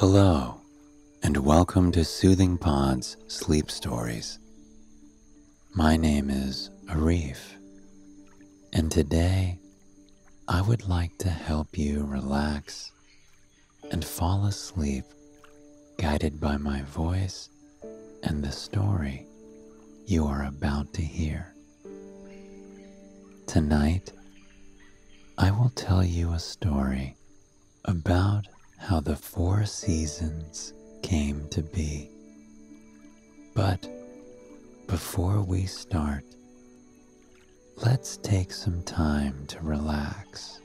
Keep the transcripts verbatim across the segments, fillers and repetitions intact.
Hello, and welcome to Soothing Pods Sleep Stories. My name is Arif, and today I would like to help you relax and fall asleep, guided by my voice and the story you are about to hear. Tonight, I will tell you a story about how the four seasons came to be. But before we start, let's take some time to relax.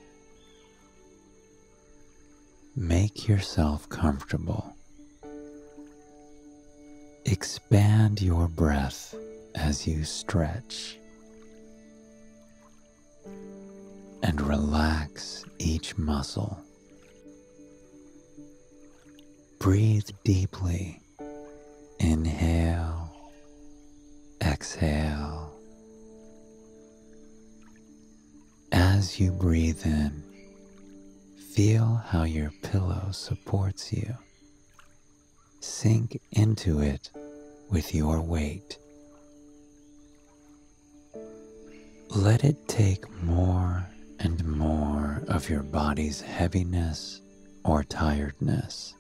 Make yourself comfortable. Expand your breath as you stretch, and relax each muscle. Breathe deeply. Inhale, exhale. As you breathe in, feel how your pillow supports you. Sink into it with your weight. Let it take more and more of your body's heaviness or tiredness.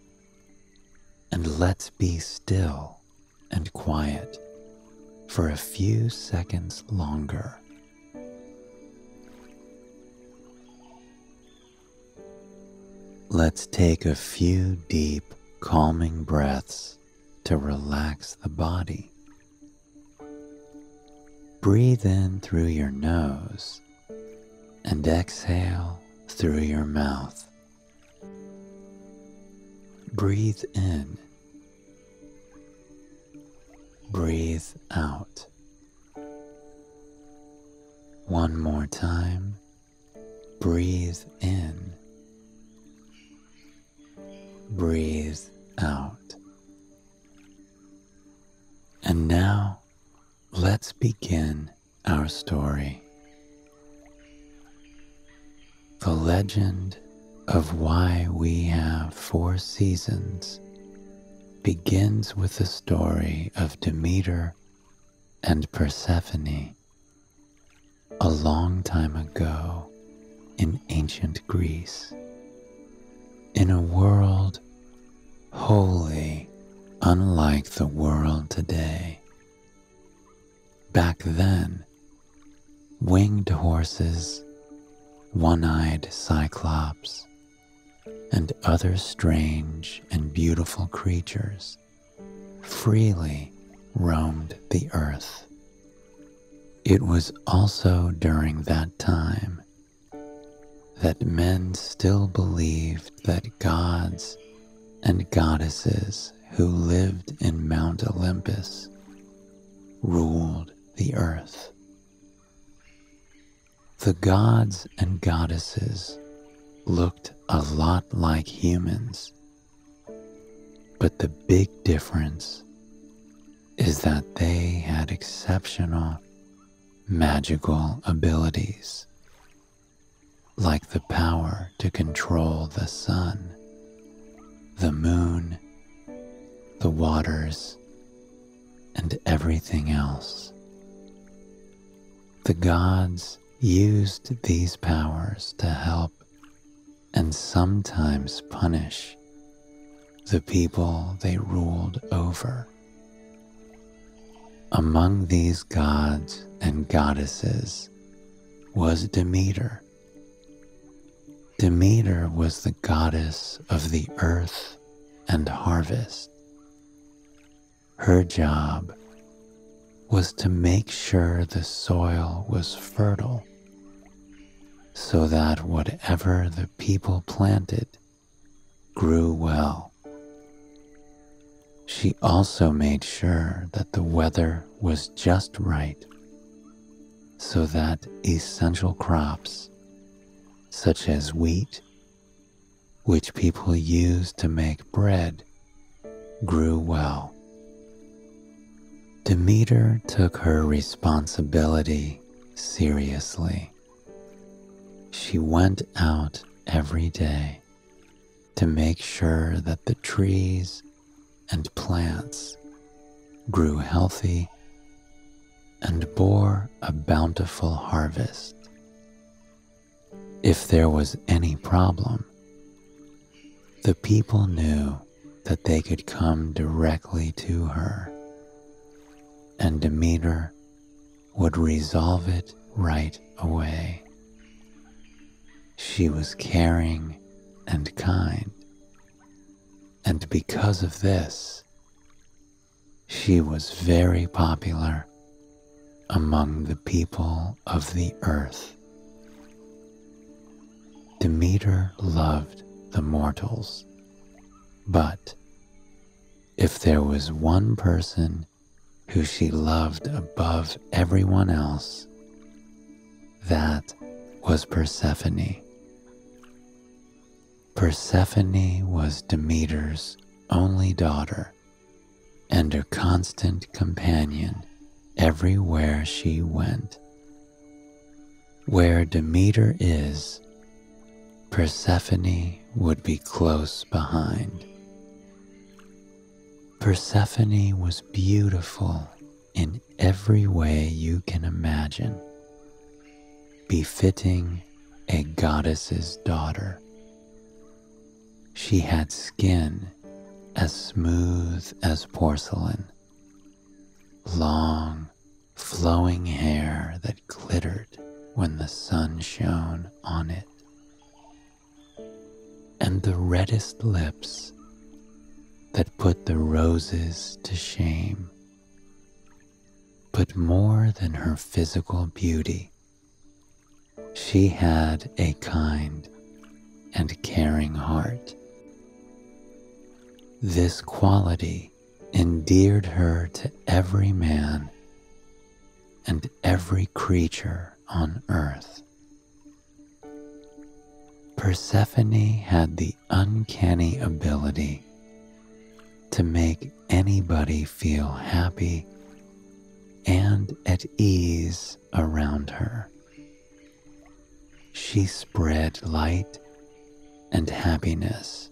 And let's be still and quiet for a few seconds longer. Let's take a few deep, calming breaths to relax the body. Breathe in through your nose and exhale through your mouth. Breathe in. Breathe out. One more time. Breathe in. Breathe out. And now, let's begin our story. The legend of why we have four seasons begins with the story of Demeter and Persephone a long time ago in ancient Greece, in a world wholly unlike the world today. Back then, winged horses, one-eyed cyclops, and other strange and beautiful creatures freely roamed the earth. It was also during that time that men still believed that gods and goddesses who lived in Mount Olympus ruled the earth. The gods and goddesses looked a lot like humans, but the big difference is that they had exceptional magical abilities, like the power to control the sun, the moon, the waters, and everything else. The gods used these powers to help and sometimes punish the people they ruled over. Among these gods and goddesses was Demeter. Demeter was the goddess of the earth and harvest. Her job was to make sure the soil was fertile, so that whatever the people planted grew well. She also made sure that the weather was just right, so that essential crops, such as wheat, which people used to make bread, grew well. Demeter took her responsibility seriously. She went out every day to make sure that the trees and plants grew healthy and bore a bountiful harvest. If there was any problem, the people knew that they could come directly to her, and Demeter would resolve it right away. She was caring and kind, and because of this, she was very popular among the people of the earth. Demeter loved the mortals, but if there was one person who she loved above everyone else, that was Persephone. Persephone was Demeter's only daughter and a constant companion everywhere she went. Where Demeter is, Persephone would be close behind. Persephone was beautiful in every way you can imagine, befitting a goddess's daughter. She had skin as smooth as porcelain, long, flowing hair that glittered when the sun shone on it, and the reddest lips that put the roses to shame. But more than her physical beauty, she had a kind and caring heart. This quality endeared her to every man and every creature on earth. Persephone had the uncanny ability to make anybody feel happy and at ease around her. She spread light and happiness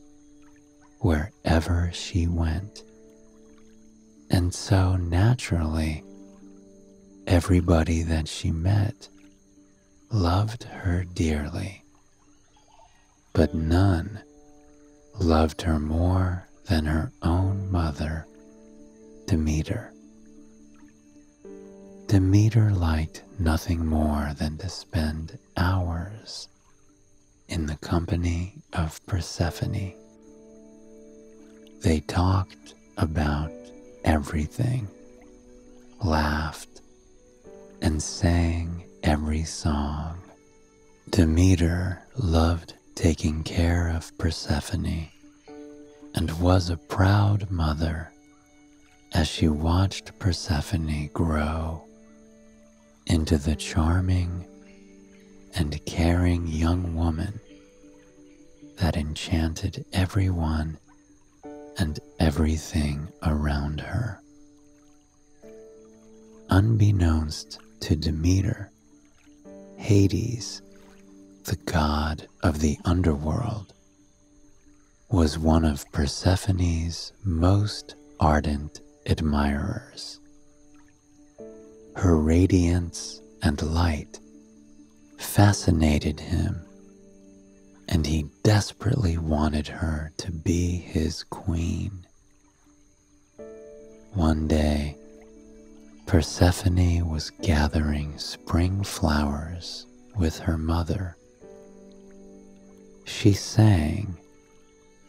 wherever she went, and so naturally, everybody that she met loved her dearly, but none loved her more than her own mother, Demeter. Demeter liked nothing more than to spend hours in the company of Persephone. They talked about everything, laughed, and sang every song. Demeter loved taking care of Persephone and was a proud mother as she watched Persephone grow into the charming and caring young woman that enchanted everyone and everything around her. Unbeknownst to Demeter, Hades, the god of the underworld, was one of Persephone's most ardent admirers. Her radiance and light fascinated him, and he desperately wanted her to be his queen. One day, Persephone was gathering spring flowers with her mother. She sang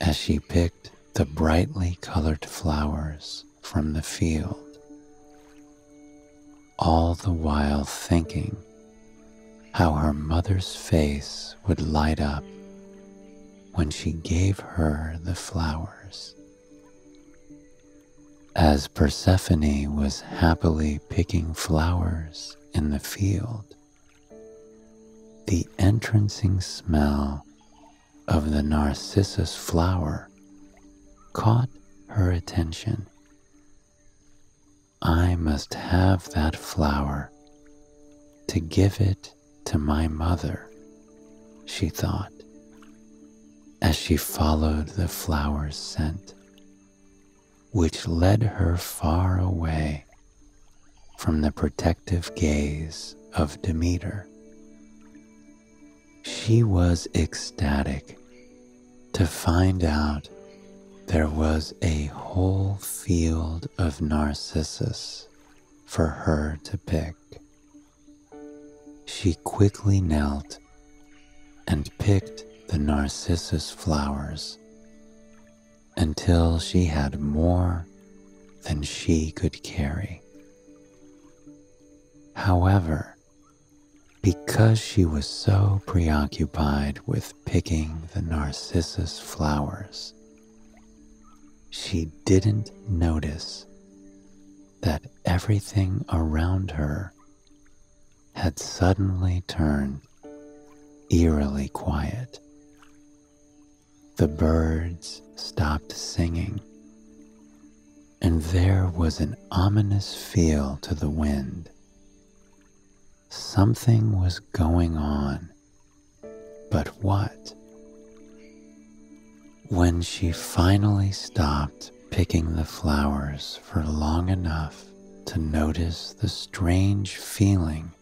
as she picked the brightly colored flowers from the field, all the while thinking how her mother's face would light up when she gave her the flowers. As Persephone was happily picking flowers in the field, the entrancing smell of the narcissus flower caught her attention. I must have that flower to give it to my mother, she thought. as she followed the flower's scent, which led her far away from the protective gaze of Demeter. She was ecstatic to find out there was a whole field of narcissus for her to pick. She quickly knelt and picked the narcissus flowers until she had more than she could carry. However, because she was so preoccupied with picking the narcissus flowers, she didn't notice that everything around her had suddenly turned eerily quiet. The birds stopped singing, and there was an ominous feel to the wind. Something was going on, but what? When she finally stopped picking the flowers for long enough to notice the strange feeling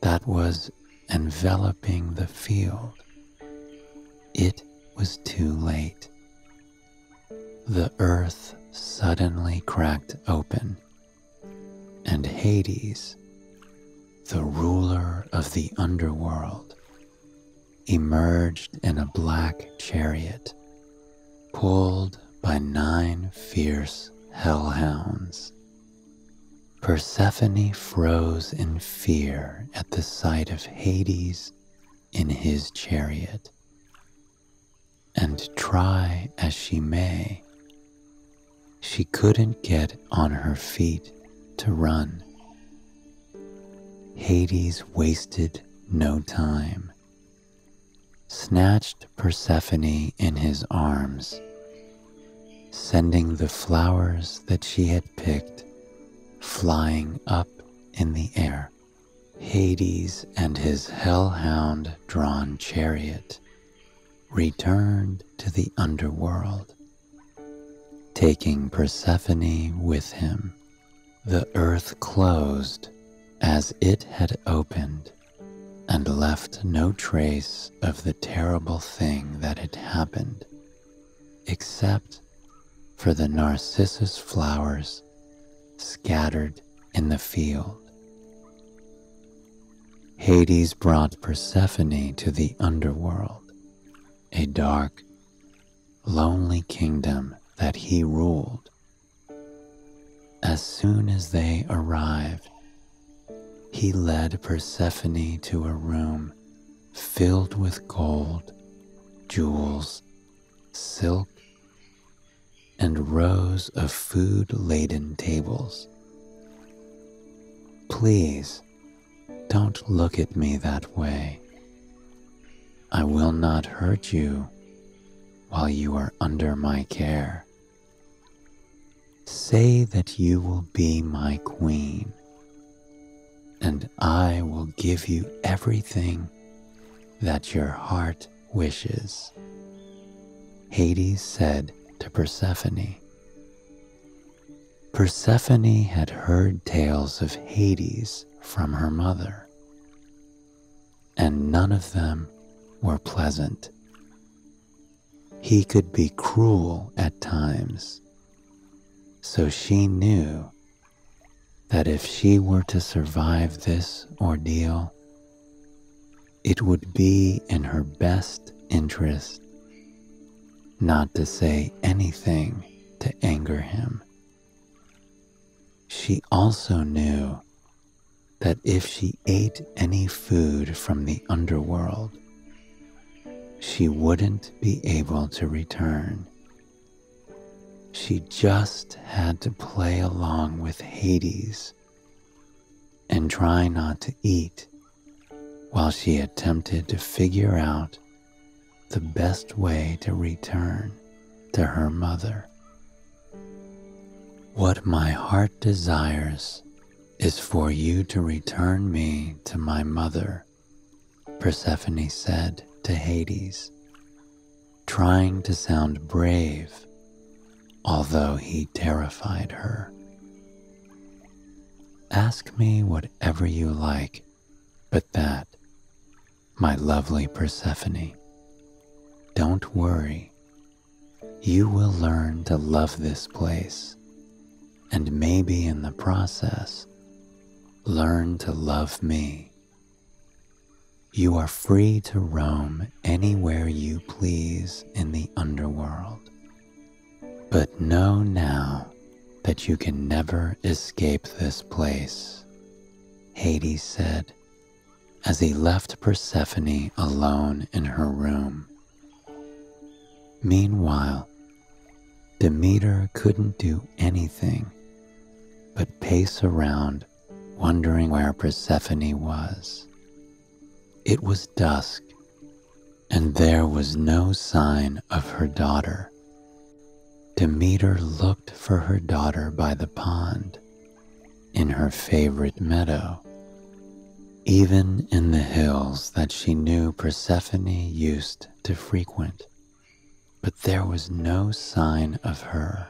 that was enveloping the field, it was too late. The earth suddenly cracked open, and Hades, the ruler of the underworld, emerged in a black chariot pulled by nine fierce hellhounds. Persephone froze in fear at the sight of Hades in his chariot, and try as she may, she couldn't get on her feet to run. Hades wasted no time, snatched Persephone in his arms, sending the flowers that she had picked flying up in the air. Hades and his hellhound-drawn chariot returned to the underworld, taking Persephone with him. The earth closed as it had opened, and left no trace of the terrible thing that had happened, except for the narcissus flowers scattered in the field. Hades brought Persephone to the underworld, a dark, lonely kingdom that he ruled. As soon as they arrived, he led Persephone to a room filled with gold, jewels, silk, and rows of food-laden tables. "Please, don't look at me that way. I will not hurt you while you are under my care. Say that you will be my queen, and I will give you everything that your heart wishes," Hades said to Persephone. Persephone had heard tales of Hades from her mother, and none of them were pleasant. He could be cruel at times, so she knew that if she were to survive this ordeal, it would be in her best interest not to say anything to anger him. She also knew that if she ate any food from the underworld, she wouldn't be able to return. She just had to play along with Hades and try not to eat while she attempted to figure out the best way to return to her mother. "What my heart desires is for you to return me to my mother," Persephone said to Hades. trying to sound brave, although he terrified her. Ask me whatever you like, but that, my lovely Persephone, don't worry. You will learn to love this place, and maybe in the process, learn to love me. You are free to roam anywhere you please in the underworld. But know now that you can never escape this place, Hades said, as he left Persephone alone in her room. Meanwhile, Demeter couldn't do anything but pace around, wondering where Persephone was. It was dusk, and there was no sign of her daughter. Demeter looked for her daughter by the pond, in her favorite meadow, even in the hills that she knew Persephone used to frequent, but there was no sign of her.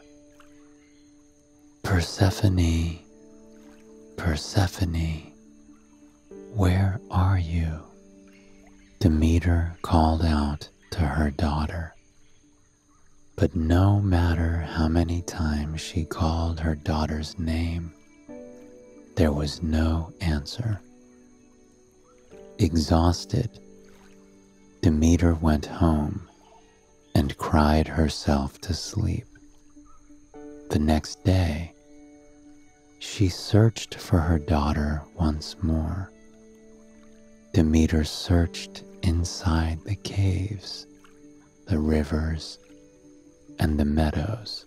Persephone, Persephone, where are you? Demeter called out to her daughter, but no matter how many times she called her daughter's name, there was no answer. Exhausted, Demeter went home and cried herself to sleep. The next day, she searched for her daughter once more. Demeter searched inside the caves, the rivers, and the meadows.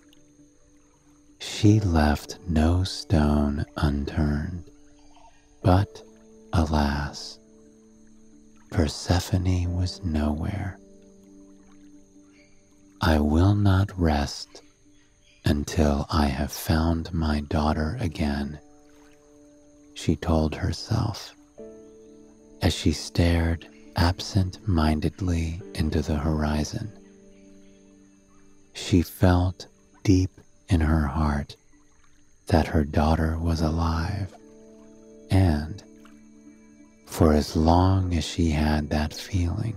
She left no stone unturned, but alas, Persephone was nowhere. I will not rest until I have found my daughter again, she told herself, as she stared absent-mindedly into the horizon. She felt deep in her heart that her daughter was alive, and for as long as she had that feeling,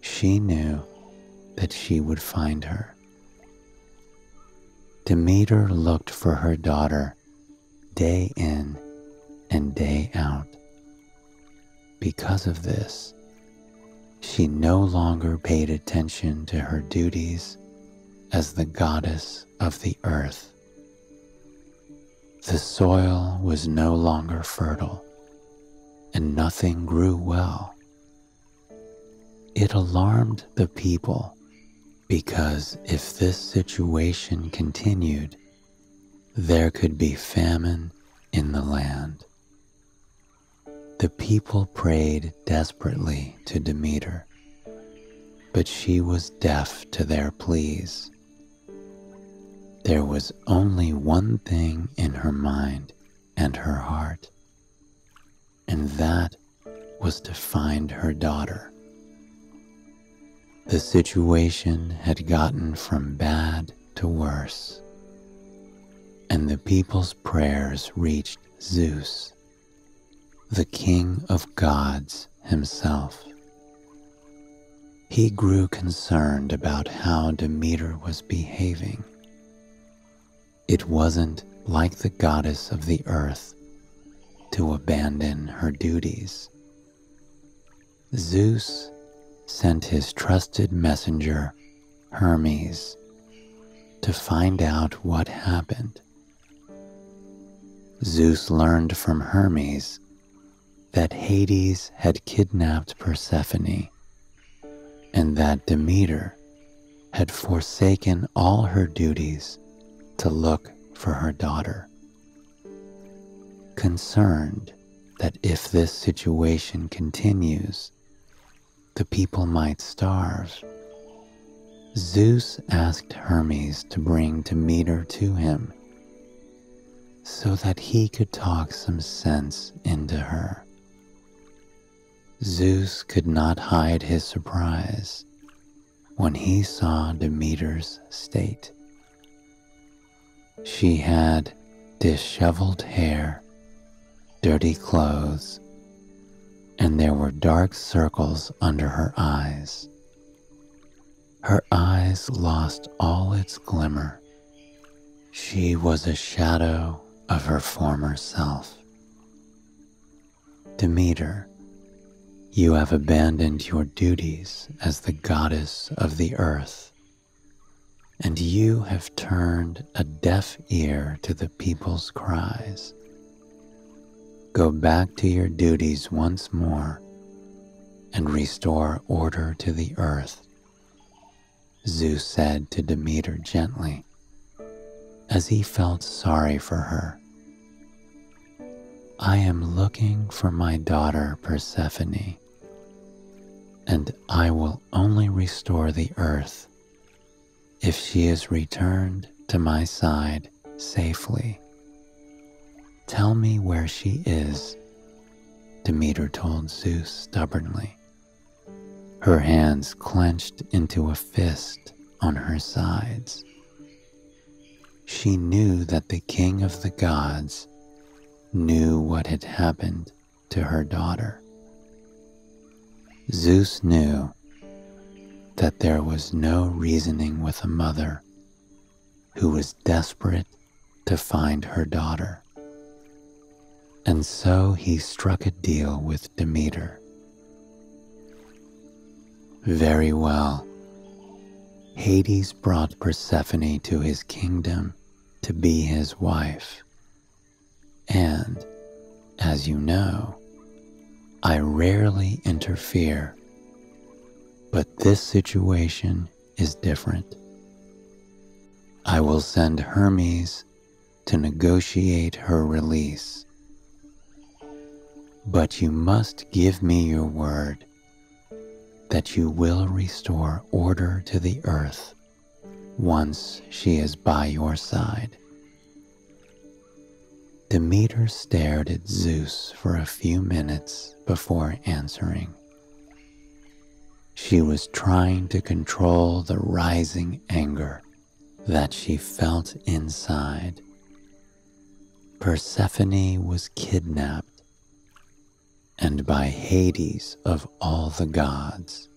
she knew that she would find her. Demeter looked for her daughter day in and day out. Because of this, she no longer paid attention to her duties as the goddess of the earth. The soil was no longer fertile, and nothing grew well. It alarmed the people, because if this situation continued, there could be famine in the land. The people prayed desperately to Demeter, but she was deaf to their pleas. There was only one thing in her mind and her heart, and that was to find her daughter. The situation had gotten from bad to worse, and the people's prayers reached Zeus, the king of gods himself. He grew concerned about how Demeter was behaving. It wasn't like the goddess of the earth to abandon her duties. Zeus sent his trusted messenger, Hermes, to find out what happened. Zeus learned from Hermes that Hades had kidnapped Persephone, and that Demeter had forsaken all her duties to look for her daughter. Concerned that if this situation continues, the people might starve, Zeus asked Hermes to bring Demeter to him so that he could talk some sense into her. Zeus could not hide his surprise when he saw Demeter's state. She had disheveled hair, dirty clothes, and there were dark circles under her eyes. Her eyes lost all its glimmer. She was a shadow of her former self. Demeter, you have abandoned your duties as the goddess of the earth, and you have turned a deaf ear to the people's cries. Go back to your duties once more and restore order to the earth, Zeus said to Demeter gently, as he felt sorry for her. I am looking for my daughter Persephone, and I will only restore the earth if she is returned to my side safely. Tell me where she is, Demeter told Zeus stubbornly, her hands clenched into a fist on her sides. She knew that the king of the gods knew what had happened to her daughter. Zeus knew that there was no reasoning with a mother who was desperate to find her daughter. And so he struck a deal with Demeter. Very well. Hades brought Persephone to his kingdom to be his wife. And, as you know, I rarely interfere. But this situation is different. I will send Hermes to negotiate her release. But you must give me your word that you will restore order to the earth once she is by your side. Demeter stared at Zeus for a few minutes before answering. She was trying to control the rising anger that she felt inside. Persephone was kidnapped, and by Hades of all the gods.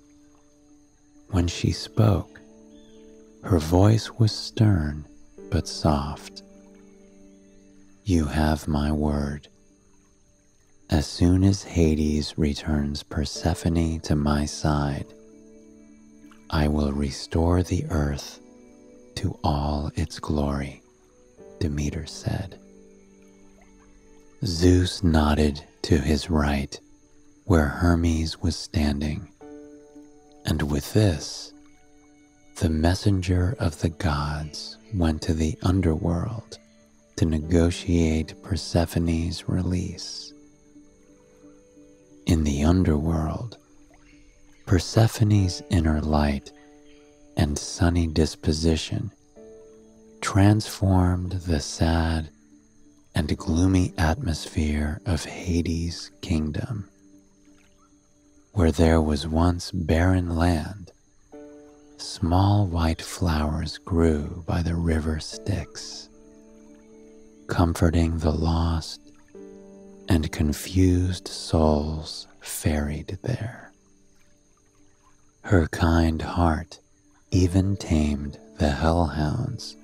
When she spoke, her voice was stern but soft. You have my word. As soon as Hades returns Persephone to my side, I will restore the earth to all its glory, Demeter said. Zeus nodded to his right, where Hermes was standing, and with this, the messenger of the gods went to the underworld to negotiate Persephone's release. In the underworld, Persephone's inner light and sunny disposition transformed the sad and gloomy atmosphere of Hades' kingdom. Where there was once barren land, small white flowers grew by the river Styx, comforting the lost and confused souls ferried there. Her kind heart even tamed the hellhounds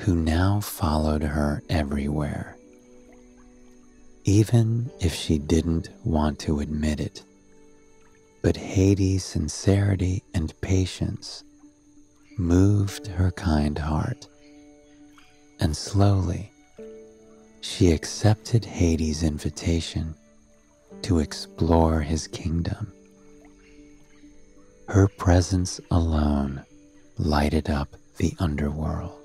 who now followed her everywhere. Even if she didn't want to admit it, but Hades' sincerity and patience moved her kind heart, and slowly she accepted Hades' invitation to explore his kingdom. Her presence alone lighted up the underworld.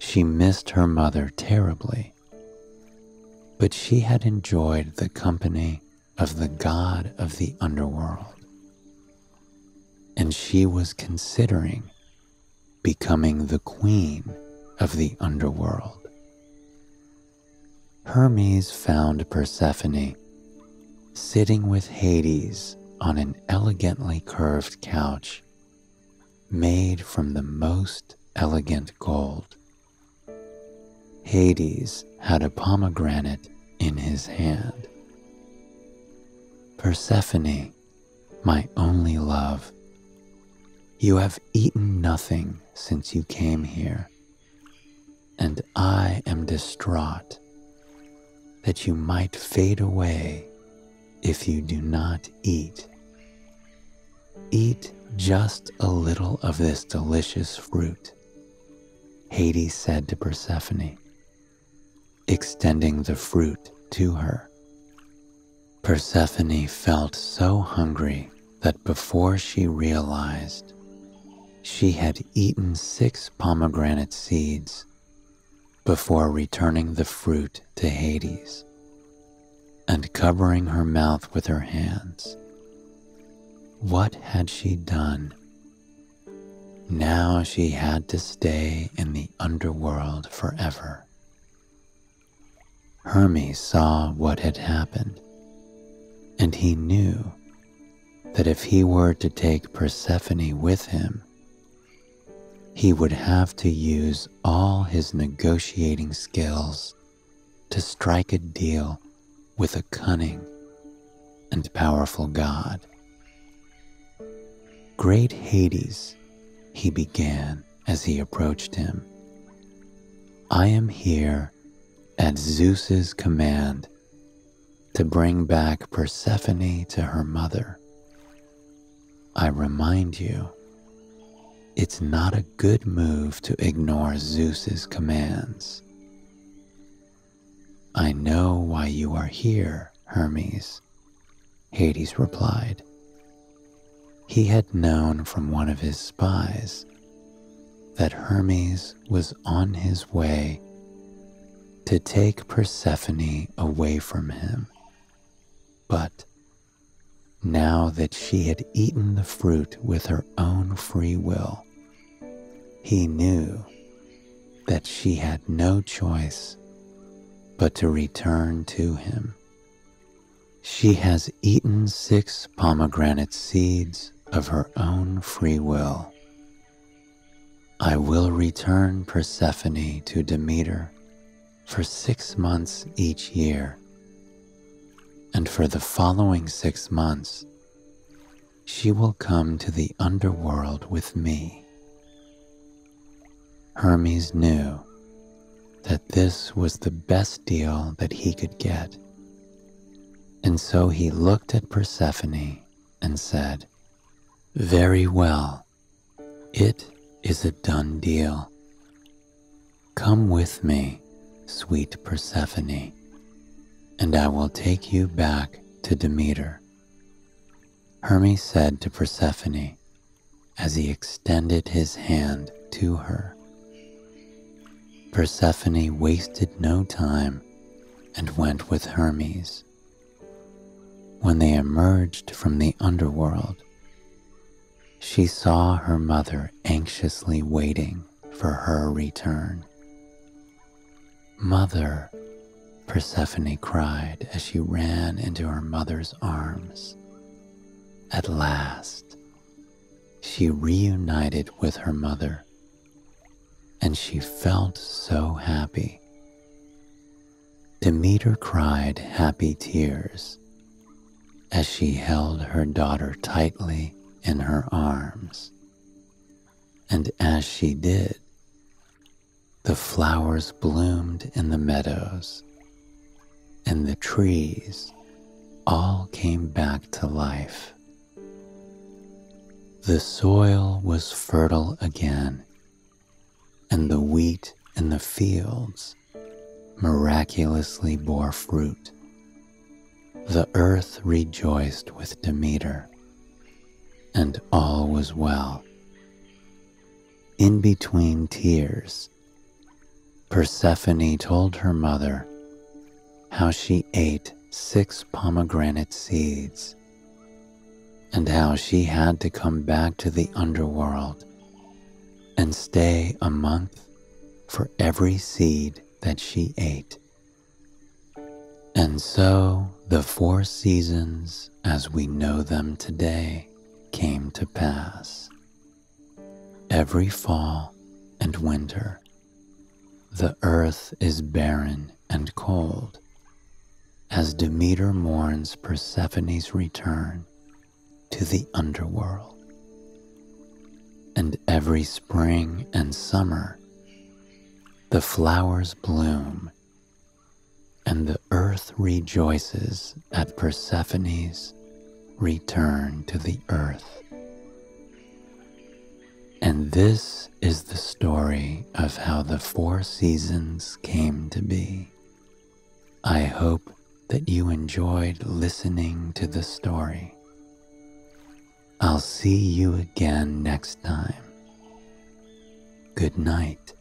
She missed her mother terribly, but she had enjoyed the company of the god of the underworld, and she was considering becoming the queen of the underworld. Hermes found Persephone sitting with Hades on an elegantly curved couch made from the most elegant gold. Hades had a pomegranate in his hand. Persephone, my only love, you have eaten nothing since you came here, and I am distraught that you might fade away if you do not eat. Eat just a little of this delicious fruit, Hades said to Persephone, extending the fruit to her. Persephone felt so hungry that before she realized, she had eaten six pomegranate seeds before returning the fruit to Hades and covering her mouth with her hands. What had she done? Now she had to stay in the underworld forever. Hermes saw what had happened, and he knew that if he were to take Persephone with him, he would have to use all his negotiating skills to strike a deal with a cunning and powerful god. "Great Hades," he began as he approached him, "I am here at Zeus's command to bring back Persephone to her mother. I remind you, it's not a good move to ignore Zeus's commands. I know why you are here, Hermes," Hades replied. He had known from one of his spies that Hermes was on his way to take Persephone away from him, but now that she had eaten the fruit with her own free will, he knew that she had no choice but to return to him. She has eaten six pomegranate seeds of her own free will. I will return Persephone to Demeter for six months each year, and for the following six months, she will come to the underworld with me." Hermes knew that this was the best deal that he could get, and so he looked at Persephone and said, "Very well, it is a done deal. Come with me, sweet Persephone, and I will take you back to Demeter." Hermes said to Persephone as he extended his hand to her. Persephone wasted no time and went with Hermes. When they emerged from the underworld, she saw her mother anxiously waiting for her return. "Mother," Persephone cried as she ran into her mother's arms. At last, she reunited with her mother, and she felt so happy. Demeter cried happy tears as she held her daughter tightly in her arms. And as she did, the flowers bloomed in the meadows, and the trees all came back to life. The soil was fertile again, and the wheat in the fields miraculously bore fruit. The earth rejoiced with Demeter, and all was well. In between tears, Persephone told her mother how she ate six pomegranate seeds and how she had to come back to the underworld and stay a month for every seed that she ate. And so the four seasons as we know them today came to pass. Every fall and winter, the earth is barren and cold as Demeter mourns Persephone's return to the underworld. And every spring and summer, the flowers bloom, and the earth rejoices at Persephone's return to the earth. And this is the story of how the four seasons came to be. I hope that you enjoyed listening to the story. I'll see you again next time. Good night.